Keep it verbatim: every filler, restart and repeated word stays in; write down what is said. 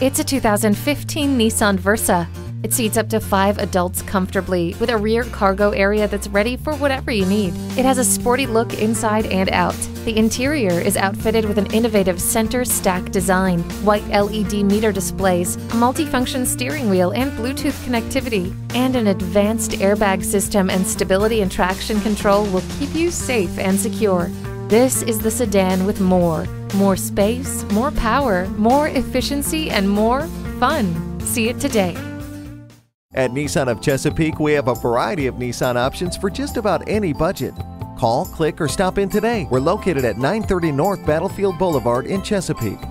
It's a two thousand fifteen Nissan Versa. It seats up to five adults comfortably, with a rear cargo area that's ready for whatever you need. It has a sporty look inside and out. The interior is outfitted with an innovative center stack design, white L E D meter displays, a multifunction steering wheel and Bluetooth connectivity, and an advanced airbag system and stability and traction control will keep you safe and secure. This is the sedan with more. More space, more power, more efficiency, and more fun. See it today. At Nissan of Chesapeake, we have a variety of Nissan options for just about any budget. Call, click, or stop in today. We're located at nine thirty North Battlefield Boulevard in Chesapeake.